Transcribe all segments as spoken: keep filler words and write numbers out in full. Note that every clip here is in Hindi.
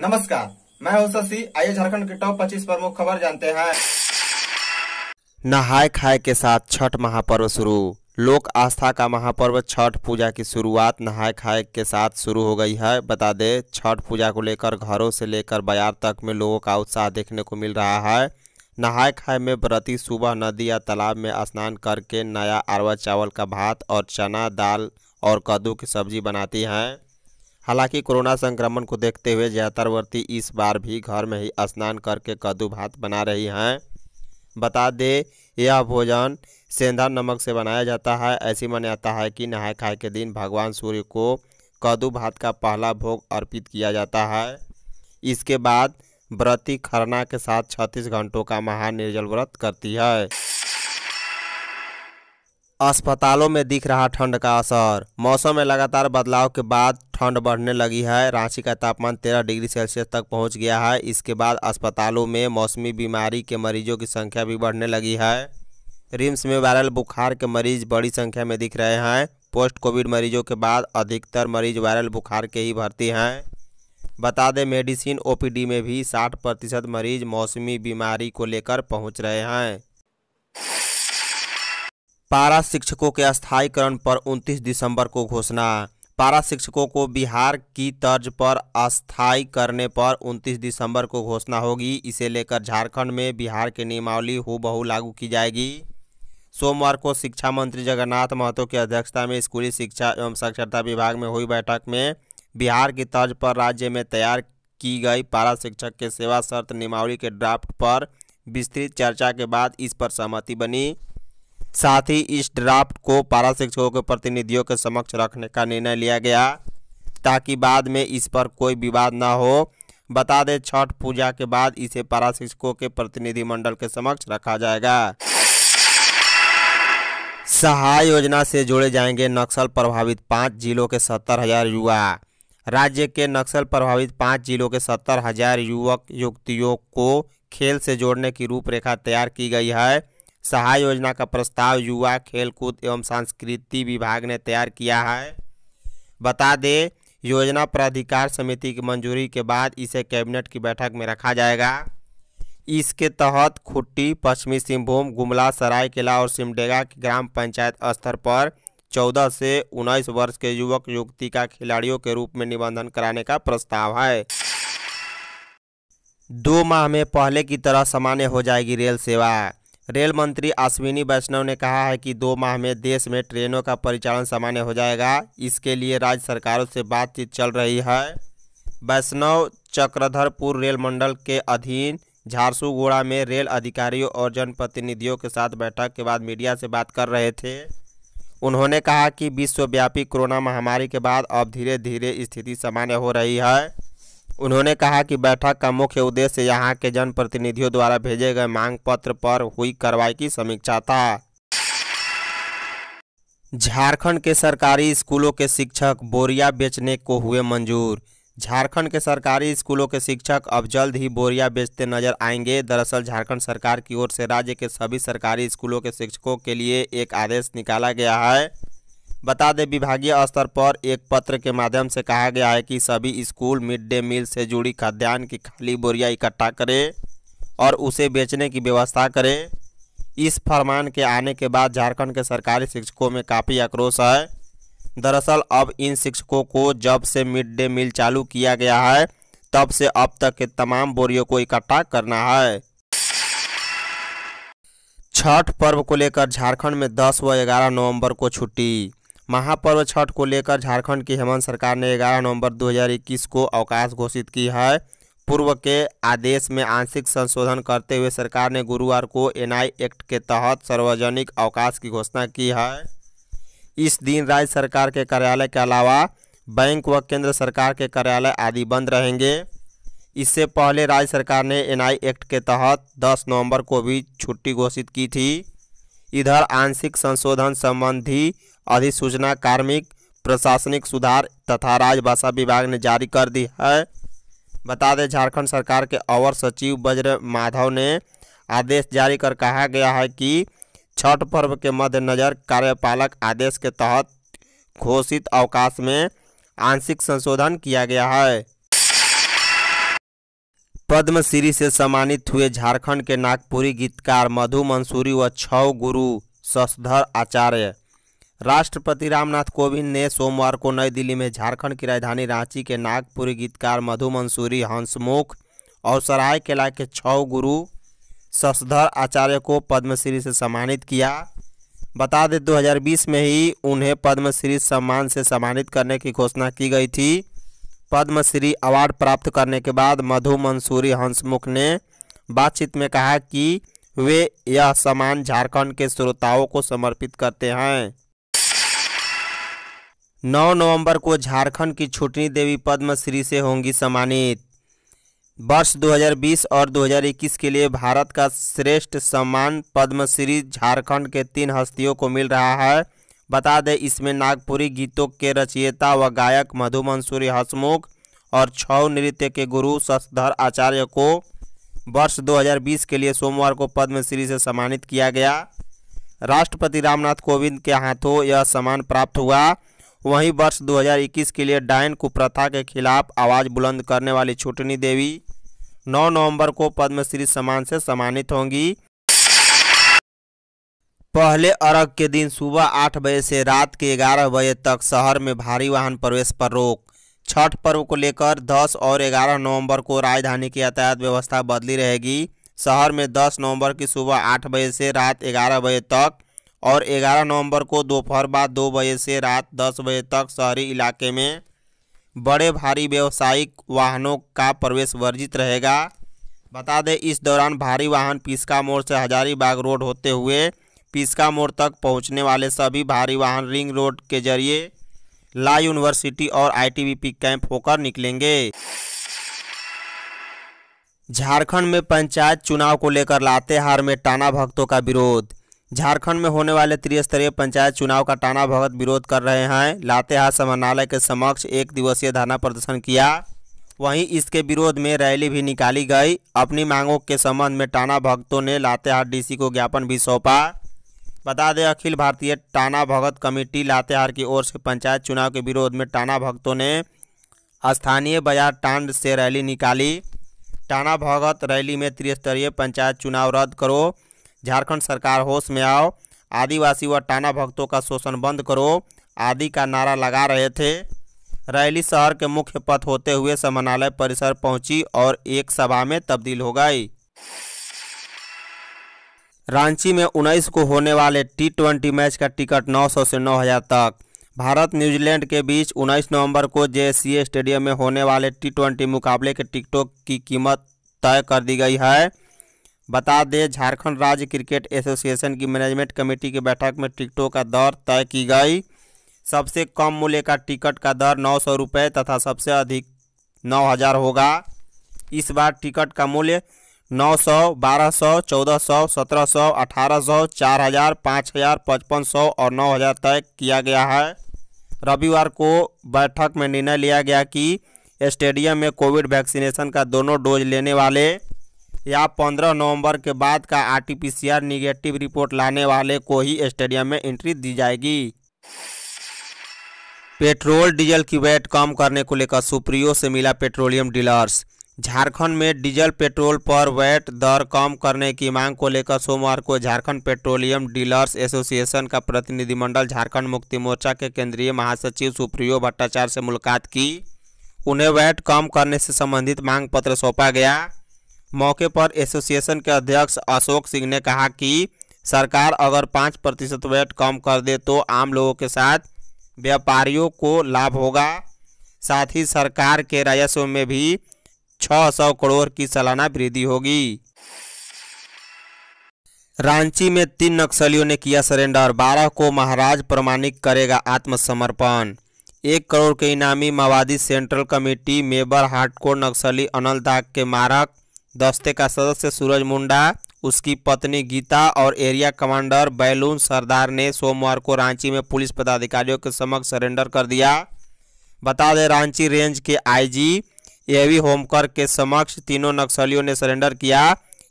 नमस्कार, मैं हूं सी आइए झारखंड की टॉप पच्चीस प्रमुख खबर जानते हैं। नहाए खाए के साथ छठ महापर्व शुरू। लोक आस्था का महापर्व छठ पूजा की शुरुआत नहाए खाए के साथ शुरू हो गई है। बता दें, छठ पूजा को लेकर घरों से लेकर बाजार तक में लोगों का उत्साह देखने को मिल रहा है। नहाए खाए में व्रती सुबह नदी या तालाब में स्नान करके नया अरवा चावल का भात और चना दाल और कद्दू की सब्जी बनाती हैं। हालांकि कोरोना संक्रमण को देखते हुए ज़्यादातर व्रती इस बार भी घर में ही स्नान करके कद्दू भात बना रही हैं। बता दें, यह भोजन सेंधा नमक से बनाया जाता है। ऐसी मान्यता है कि नहाए खाए के दिन भगवान सूर्य को कद्दू भात का पहला भोग अर्पित किया जाता है। इसके बाद व्रती खरना के साथ छत्तीस घंटों का महानिर्जल व्रत करती है। अस्पतालों में दिख रहा ठंड का असर। मौसम में लगातार बदलाव के बाद ठंड बढ़ने लगी है। रांची का तापमान तेरह डिग्री सेल्सियस तक पहुंच गया है। इसके बाद अस्पतालों में मौसमी बीमारी के मरीजों की संख्या भी बढ़ने लगी है। रिम्स में वायरल बुखार के मरीज बड़ी संख्या में दिख रहे हैं। पोस्ट कोविड मरीजों के बाद अधिकतर मरीज वायरल बुखार के ही भर्ती हैं। बता दें, मेडिसिन ओ पी डी में भी साठ प्रतिशत मरीज मौसमी बीमारी को लेकर पहुँच रहे हैं। पारा शिक्षकों के अस्थायीकरण पर उनतीस दिसंबर को घोषणा। पारा शिक्षकों को बिहार की तर्ज पर अस्थायी करने पर उनतीस दिसंबर को घोषणा होगी। इसे लेकर झारखंड में बिहार की नियमावली हूबहू लागू की जाएगी। सोमवार को शिक्षा मंत्री जगन्नाथ महतो की अध्यक्षता में स्कूली शिक्षा एवं साक्षरता विभाग में हुई बैठक में बिहार की तर्ज पर राज्य में तैयार की गई पारा शिक्षक के सेवा शर्त नियमावली के ड्राफ्ट पर विस्तृत चर्चा के बाद इस पर सहमति बनी। साथ ही इस ड्राफ्ट को पारा शिक्षकों के प्रतिनिधियों के समक्ष रखने का निर्णय लिया गया ताकि बाद में इस पर कोई विवाद ना हो। बता दें, छठ पूजा के बाद इसे पारा शिक्षकों के प्रतिनिधिमंडल के समक्ष रखा जाएगा। सहाय योजना से जोड़े जाएंगे नक्सल प्रभावित पाँच जिलों के सत्तर हजार युवा। राज्य के नक्सल प्रभावित पाँच जिलों के सत्तर हजार युवक युवतियों को खेल से जोड़ने की रूपरेखा तैयार की गई है। सहाय योजना का प्रस्ताव युवा खेलकूद एवं संस्कृति विभाग ने तैयार किया है। बता दें, योजना प्राधिकार समिति की मंजूरी के बाद इसे कैबिनेट की बैठक में रखा जाएगा। इसके तहत खुट्टी, पश्चिमी सिंहभूम, गुमला, सरायकला और सिमडेगा की ग्राम पंचायत स्तर पर चौदह से उन्नीस वर्ष के युवक युवती का खिलाड़ियों के रूप में निबंधन कराने का प्रस्ताव है। दो माह में पहले की तरह सामान्य हो जाएगी रेल सेवा। रेल मंत्री अश्विनी वैष्णव ने कहा है कि दो माह में देश में ट्रेनों का परिचालन सामान्य हो जाएगा। इसके लिए राज्य सरकारों से बातचीत चल रही है। वैष्णव चक्रधरपुर रेल मंडल के अधीन झारसुगुड़ा में रेल अधिकारियों और जनप्रतिनिधियों के साथ बैठक के बाद मीडिया से बात कर रहे थे। उन्होंने कहा कि विश्वव्यापी कोरोना महामारी के बाद अब धीरे धीरे स्थिति सामान्य हो रही है। उन्होंने कहा कि बैठक का मुख्य उद्देश्य यहां के जनप्रतिनिधियों द्वारा भेजे गए मांग पत्र पर हुई कार्रवाई की समीक्षा था। झारखंड के सरकारी स्कूलों के शिक्षक बोरिया बेचने को हुए मंजूर। झारखंड के सरकारी स्कूलों के शिक्षक अब जल्द ही बोरिया बेचते नजर आएंगे। दरअसल, झारखंड सरकार की ओर से राज्य के सभी सरकारी स्कूलों के शिक्षकों के लिए एक आदेश निकाला गया है। बता दें, विभागीय स्तर पर एक पत्र के माध्यम से कहा गया है कि सभी स्कूल मिड डे मील से जुड़ी खाद्यान्न की खाली बोरिया इकट्ठा करें और उसे बेचने की व्यवस्था करें। इस फरमान के आने के बाद झारखंड के सरकारी शिक्षकों में काफ़ी आक्रोश है। दरअसल, अब इन शिक्षकों को जब से मिड डे मील चालू किया गया है तब से अब तक के तमाम बोरियों को इकट्ठा करना है। छठ पर्व को लेकर झारखंड में दस व ग्यारह नवम्बर को छुट्टी। महापर्व छठ को लेकर झारखंड की हेमंत सरकार ने ग्यारह नवंबर दो हज़ार इक्कीस को अवकाश घोषित की है। पूर्व के आदेश में आंशिक संशोधन करते हुए सरकार ने गुरुवार को एन आई एक्ट के तहत सार्वजनिक अवकाश की घोषणा की है। इस दिन राज्य सरकार के कार्यालय के अलावा बैंक व केंद्र सरकार के कार्यालय आदि बंद रहेंगे। इससे पहले राज्य सरकार ने एन आई एक्ट के तहत दस नवंबर को भी छुट्टी घोषित की थी। इधर आंशिक संशोधन संबंधी अधिसूचना कार्मिक प्रशासनिक सुधार तथा राजभाषा विभाग ने जारी कर दी है। बता दें, झारखंड सरकार के अवर सचिव बज्र माधव ने आदेश जारी कर कहा गया है कि छठ पर्व के मद्देनज़र कार्यपालक आदेश के तहत घोषित अवकाश में आंशिक संशोधन किया गया है। पद्मश्री से सम्मानित हुए झारखंड के नागपुरी गीतकार मधु मंसूरी व छौ गुरु शशधर आचार्य। राष्ट्रपति रामनाथ कोविंद ने सोमवार को नई दिल्ली में झारखंड की राजधानी रांची के नागपुरी गीतकार मधु मंसूरी, हंसमुख और सरायकला के छौ गुरु शशधर आचार्य को पद्मश्री से सम्मानित किया। बता दें दो हज़ार बीस में ही उन्हें पद्मश्री सम्मान से सम्मानित करने की घोषणा की गई थी। पद्मश्री अवार्ड प्राप्त करने के बाद मधु मंसूरी हंसमुख ने बातचीत में कहा कि वे यह सम्मान झारखंड के श्रोताओं को समर्पित करते हैं। नौ नवंबर को झारखंड की छुटनी देवी पद्मश्री से होंगी सम्मानित। वर्ष दो हज़ार बीस और दो हज़ार इक्कीस के लिए भारत का श्रेष्ठ सम्मान पद्मश्री झारखंड के तीन हस्तियों को मिल रहा है। बता दें इसमें नागपुरी गीतों के रचयिता व गायक मधु मंसूरी, हंसमुख और छौ नृत्य के गुरु शशधर आचार्य को वर्ष दो हज़ार बीस के लिए सोमवार को पद्मश्री से सम्मानित किया गया। राष्ट्रपति रामनाथ कोविंद के हाथों यह सम्मान प्राप्त हुआ। वहीं वर्ष दो हज़ार इक्कीस के लिए डायन कुप्रथा के खिलाफ आवाज़ बुलंद करने वाली छुटनी देवी नौ नवंबर को पद्मश्री सम्मान से सम्मानित होंगी। पहले अर्घ के दिन सुबह आठ बजे से रात के ग्यारह बजे तक शहर में भारी वाहन प्रवेश पर रोक। छठ पर्व को लेकर दस और ग्यारह नवंबर को राजधानी की यातायात व्यवस्था बदली रहेगी। शहर में दस नवंबर की सुबह आठ बजे से रात ग्यारह बजे तक और ग्यारह नवंबर को दोपहर बाद दो बजे से रात दस बजे तक शहरी इलाके में बड़े भारी व्यावसायिक वाहनों का प्रवेश वर्जित रहेगा। बता दें इस दौरान भारी वाहन पीस्का मोड़ से हजारीबाग रोड होते हुए पीस्का मोड़ तक पहुंचने वाले सभी भारी वाहन रिंग रोड के जरिए ला यूनिवर्सिटी और आईटीबीपी कैंप होकर निकलेंगे। झारखंड में पंचायत चुनाव को लेकर लातेहार में टाना भगतों का विरोध। झारखंड में होने वाले त्रिस्तरीय पंचायत चुनाव का टाना भगत विरोध कर रहे हैं। लातेहार समाहरणालय के समक्ष एक दिवसीय धरना प्रदर्शन किया। वहीं इसके विरोध में रैली भी निकाली गई। अपनी मांगों के संबंध में टाना भगतों ने लातेहार डीसी को ज्ञापन भी सौंपा। बता दें अखिल भारतीय टाना भगत कमेटी लातेहार की ओर से पंचायत चुनाव के विरोध में टाना भगतों ने स्थानीय बाजार टांड से रैली निकाली। टाना भगत रैली में त्रिस्तरीय पंचायत चुनाव रद्द करो, झारखंड सरकार होश में आओ, आदिवासी व टाना भगतों का शोषण बंद करो आदि का नारा लगा रहे थे। रैली शहर के मुख्य पथ होते हुए समाहरणालय परिसर पहुंची और एक सभा में तब्दील हो गई। रांची में उन्नीस को होने वाले टी ट्वेंटी मैच का टिकट नौ सौ से नौ हज़ार तक। भारत न्यूजीलैंड के बीच उन्नीस नवंबर को जे सी ए स्टेडियम में होने वाले टी ट्वेंटी मुकाबले के टिकटों की कीमत तय कर दी गई है। बता दें झारखंड राज्य क्रिकेट एसोसिएशन की मैनेजमेंट कमेटी की बैठक में टिकटों का दर तय की गई। सबसे कम मूल्य का टिकट का दर नौ सौ रुपये तथा सबसे अधिक नौ हज़ार होगा। इस बार टिकट का मूल्य नौ सौ, बारह सौ, चौदह सौ, सत्रह सौ, अठारह सौ, चार हज़ार, पाँच हज़ार, पचपन सौ और नौ हज़ार तय किया गया है। रविवार को बैठक में निर्णय लिया गया कि स्टेडियम में कोविड वैक्सीनेशन का दोनों डोज लेने वाले या पंद्रह नवंबर के बाद का R T P C R negative report लाने वाले को ही स्टेडियम में एंट्री दी जाएगी। पेट्रोल डीजल की वैट कम करने को लेकर सुप्रियो से मिला पेट्रोलियम डीलर्स। झारखंड में डीजल पेट्रोल पर वैट दर कम करने की मांग को लेकर सोमवार को झारखंड पेट्रोलियम डीलर्स एसोसिएशन का प्रतिनिधिमंडल झारखंड मुक्ति मोर्चा के केंद्रीय महासचिव सुप्रियो भट्टाचार्य से मुलाकात की। उन्हें वैट कम करने से संबंधित मांग पत्र सौंपा गया। मौके पर एसोसिएशन के अध्यक्ष अशोक सिंह ने कहा कि सरकार अगर पाँच प्रतिशत वैट कम कर दे तो आम लोगों के साथ व्यापारियों को लाभ होगा। साथ ही सरकार के राजस्व में भी छह सौ करोड़ की सालाना वृद्धि होगी। रांची में तीन नक्सलियों ने किया सरेंडर। बारह को महाराज प्रमाणिक करेगा आत्मसमर्पण। एक करोड़ के इनामी माओवादी सेंट्रल कमेटी मेबर हार्डकोर नक्सली अनल दाग के मारक दस्ते का सदस्य सूरज मुंडा, उसकी पत्नी गीता और एरिया कमांडर बैलून सरदार ने सोमवार को रांची में पुलिस पदाधिकारियों के समक्ष सरेंडर कर दिया। बता दें रांची रेंज के आई जी एवी होमकर के समक्ष तीनों नक्सलियों ने सरेंडर किया।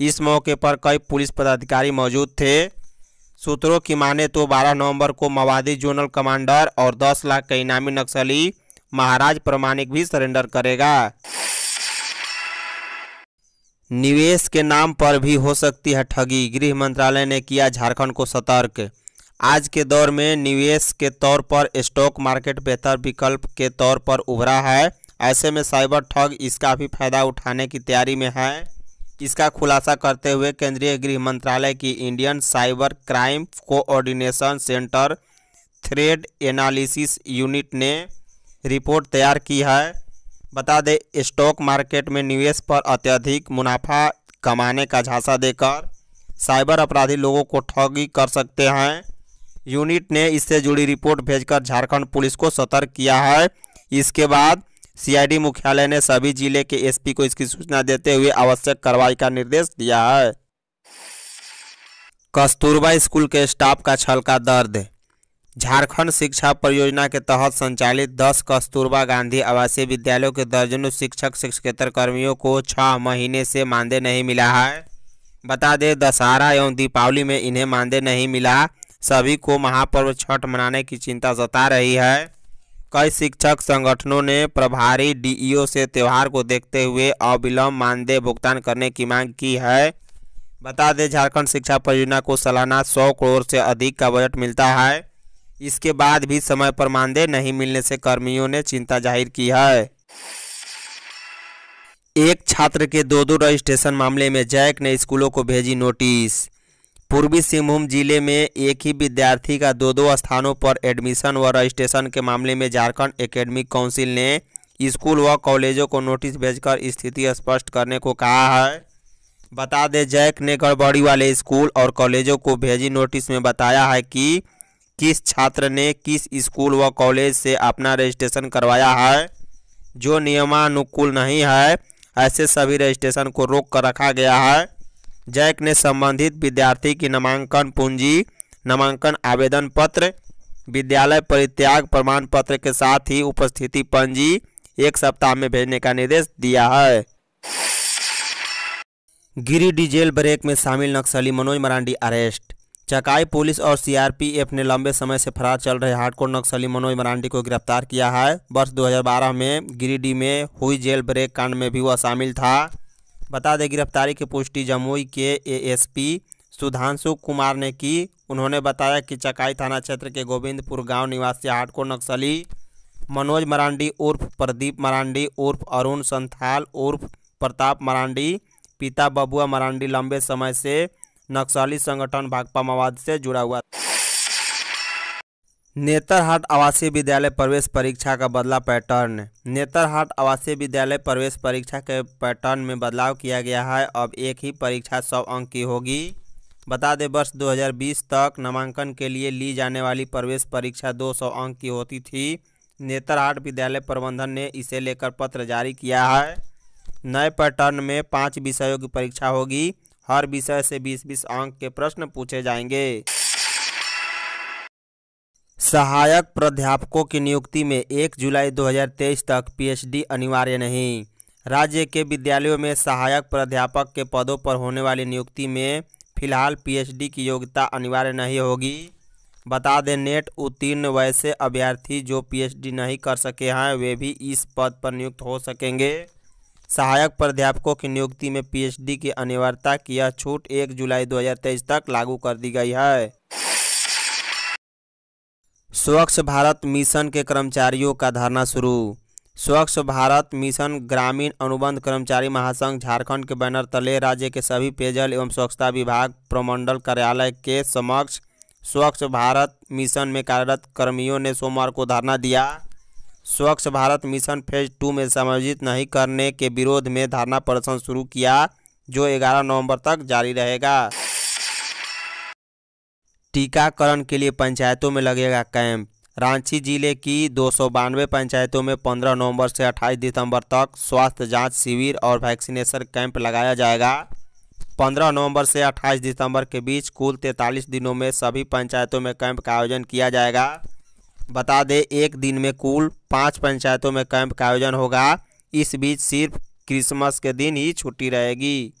इस मौके पर कई पुलिस पदाधिकारी मौजूद थे। सूत्रों की माने तो बारह नवंबर को माओवादी जोनल कमांडर और दस लाख के इनामी नक्सली महाराज प्रमाणिक भी सरेंडर करेगा। निवेश के नाम पर भी हो सकती है ठगी, गृह मंत्रालय ने किया झारखंड को सतर्क। आज के दौर में निवेश के तौर पर स्टॉक मार्केट बेहतर विकल्प के तौर पर उभरा है। ऐसे में साइबर ठग इसका भी फायदा उठाने की तैयारी में है। इसका खुलासा करते हुए केंद्रीय गृह मंत्रालय की Indian cyber crime coordination centre threat analysis unit ने रिपोर्ट तैयार की है। बता दें, स्टॉक मार्केट में निवेश पर अत्यधिक मुनाफा कमाने का झांसा देकर साइबर अपराधी लोगों को ठगी कर सकते हैं। यूनिट ने इससे जुड़ी रिपोर्ट भेजकर झारखंड पुलिस को सतर्क किया है। इसके बाद सीआईडी मुख्यालय ने सभी जिले के एसपी को इसकी सूचना देते हुए आवश्यक कार्रवाई का निर्देश दिया है। कस्तूरबा स्कूल के स्टाफ का छलका दर्द। झारखंड शिक्षा परियोजना के तहत संचालित दस कस्तूरबा गांधी आवासीय विद्यालयों के दर्जनों शिक्षक शिक्षकेतर कर्मियों को छह महीने से मानदेय नहीं मिला है। बता दें, दशहरा एवं दीपावली में इन्हें मानदेय नहीं मिला। सभी को महापर्व छठ मनाने की चिंता जता रही है। कई शिक्षक संगठनों ने प्रभारी डीईओ से त्यौहार को देखते हुए अविलंब मानदेय भुगतान करने की मांग की है। बता दें, झारखंड शिक्षा परियोजना को सालाना सौ करोड़ से अधिक का बजट मिलता है। इसके बाद भी समय पर मानदेय नहीं मिलने से कर्मियों ने चिंता जाहिर की है। एक छात्र के दो दो रजिस्ट्रेशन मामले में जैक ने स्कूलों को भेजी नोटिस। पूर्वी सिंहभूम जिले में एक ही विद्यार्थी का दो दो स्थानों पर एडमिशन व रजिस्ट्रेशन के मामले में झारखंड एकेडमिक काउंसिल ने स्कूल व कॉलेजों को नोटिस भेजकर स्थिति स्पष्ट करने को कहा है। बता दें, जैक ने गड़बड़ी वाले स्कूल और कॉलेजों को भेजी नोटिस में बताया है कि किस छात्र ने किस स्कूल व कॉलेज से अपना रजिस्ट्रेशन करवाया है, जो नियमानुकूल नहीं है। ऐसे सभी रजिस्ट्रेशन को रोक कर रखा गया है। जैक ने संबंधित विद्यार्थी की नामांकन पूंजी, नामांकन आवेदन पत्र, विद्यालय परित्याग प्रमाण पत्र के साथ ही उपस्थिति पंजी एक सप्ताह में भेजने का निर्देश दिया है। गिरिडीह जेल ब्रेक में शामिल नक्सली मनोज मरांडी अरेस्ट। चकाई पुलिस और सीआरपीएफ ने लंबे समय से फरार चल रहे हार्डकोर नक्सली मनोज मरांडी को गिरफ्तार किया है। वर्ष दो हज़ार बारह में गिरिडीह में हुई जेल ब्रेक कांड में भी वह शामिल था। बता दें, गिरफ्तारी की पुष्टि जमुई के एएसपी सुधांशु कुमार ने की। उन्होंने बताया कि चकाई थाना क्षेत्र के गोविंदपुर गांव निवासी हार्डकोर नक्सली मनोज मरांडी उर्फ प्रदीप मरांडी उर्फ अरुण संथाल उर्फ प्रताप मरांडी पिता बबुआ मरांडी लंबे समय से नक्सली संगठन भाकपा माओवाद से जुड़ा हुआ। नेतरहाट आवासीय विद्यालय प्रवेश परीक्षा का बदला पैटर्न। नेतरहाट आवासीय विद्यालय प्रवेश परीक्षा के पैटर्न में बदलाव किया गया है। अब एक ही परीक्षा सौ अंक की होगी। बता दें, वर्ष दो हज़ार बीस तक नामांकन के लिए ली जाने वाली प्रवेश परीक्षा दो सौ अंक की होती थी। नेतरहाट विद्यालय प्रबंधन ने इसे लेकर पत्र जारी किया है। नए पैटर्न में पाँच विषयों की परीक्षा होगी। हर विषय से बीस बीस अंक के प्रश्न पूछे जाएंगे। सहायक प्राध्यापकों की नियुक्ति में एक जुलाई दो हज़ार तेईस तक पीएचडी अनिवार्य नहीं। राज्य के विद्यालयों में सहायक प्राध्यापक के पदों पर होने वाली नियुक्ति में फिलहाल पीएचडी की योग्यता अनिवार्य नहीं होगी। बता दें, नेट उत्तीर्ण वैसे अभ्यर्थी जो पीएचडी नहीं कर सके हैं वे भी इस पद पर नियुक्त हो सकेंगे। सहायक प्राध्यापकों की नियुक्ति में पीएचडी की अनिवार्यता की यह छूट एक जुलाई दो हज़ार तेईस तक लागू कर दी गई है। स्वच्छ भारत मिशन के कर्मचारियों का धरना शुरू। स्वच्छ भारत मिशन ग्रामीण अनुबंध कर्मचारी महासंघ झारखंड के बैनर तले राज्य के सभी पेयजल एवं स्वच्छता विभाग प्रमंडल कार्यालय के समक्ष स्वच्छ भारत मिशन में कार्यरत कर्मियों ने सोमवार को धरना दिया। स्वच्छ भारत मिशन फेज टू में समायोजित नहीं करने के विरोध में धरना प्रदर्शन शुरू किया, जो ग्यारह नवम्बर तक जारी रहेगा। टीकाकरण के लिए पंचायतों में लगेगा कैंप। रांची जिले की दो सौ बानवे पंचायतों में पंद्रह नवंबर से अट्ठाईस दिसंबर तक स्वास्थ्य जांच शिविर और वैक्सीनेशन कैंप लगाया जाएगा। पंद्रह नवंबर से अट्ठाईस दिसंबर के बीच कुल तैंतालीस दिनों में सभी पंचायतों में कैंप का आयोजन किया जाएगा। बता दें, एक दिन में कुल पाँच पंचायतों में कैंप का आयोजन होगा। इस बीच सिर्फ क्रिसमस के दिन ही छुट्टी रहेगी।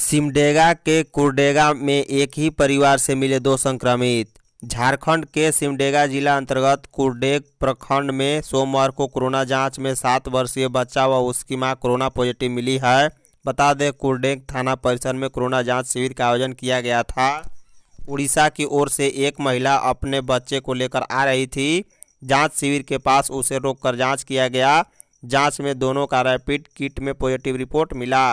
सिमडेगा के कुरडेगा में एक ही परिवार से मिले दो संक्रमित। झारखंड के सिमडेगा जिला अंतर्गत कुरडेगा प्रखंड में सोमवार को कोरोना जांच में सात वर्षीय बच्चा व उसकी मां कोरोना पॉजिटिव मिली है। बता दें कुरडेगा थाना परिसर में कोरोना जांच शिविर का आयोजन किया गया था। उड़ीसा की ओर से एक महिला अपने बच्चे को लेकर आ रही थी। जांच शिविर के पास उसे रोककर जांच किया गया। जांच में दोनों का रैपिड किट में पॉजिटिव रिपोर्ट मिला।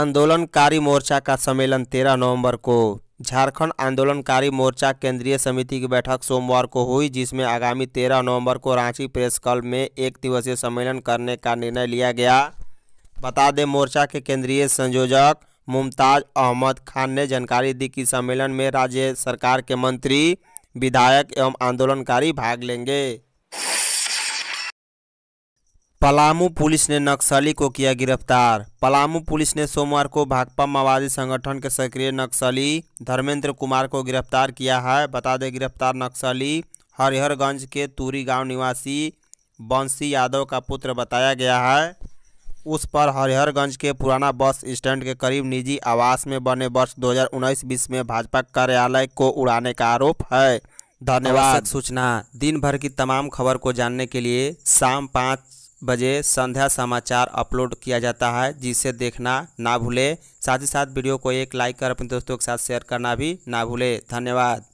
आंदोलनकारी मोर्चा का सम्मेलन तेरह नवंबर को। झारखंड आंदोलनकारी मोर्चा केंद्रीय समिति की बैठक सोमवार को हुई, जिसमें आगामी तेरह नवंबर को रांची प्रेस क्लब में एक दिवसीय सम्मेलन करने का निर्णय लिया गया। बता दें मोर्चा के केंद्रीय संयोजक मुमताज अहमद खान ने जानकारी दी कि सम्मेलन में राज्य सरकार के मंत्री, विधायक एवं आंदोलनकारी भाग लेंगे। पलामू पुलिस ने नक्सली को किया गिरफ्तार। पलामू पुलिस ने सोमवार को भाकपा माओवादी संगठन के सक्रिय नक्सली धर्मेंद्र कुमार को गिरफ्तार किया है। बता दें गिरफ्तार नक्सली हरिहरगंज के तुरी गांव निवासी बंसी यादव का पुत्र बताया गया है। उस पर हरिहरगंज के पुराना बस स्टैंड के करीब निजी आवास में बने वर्ष दो हजार उन्नीस बीस में भाजपा कार्यालय को उड़ाने का आरोप है। धन्यवाद। सूचना दिन भर की तमाम खबर को जानने के लिए शाम पाँच बजे संध्या समाचार अपलोड किया जाता है, जिसे देखना ना भूले। साथ ही साथ वीडियो को एक लाइक कर अपने दोस्तों के साथ शेयर करना भी ना भूले। धन्यवाद।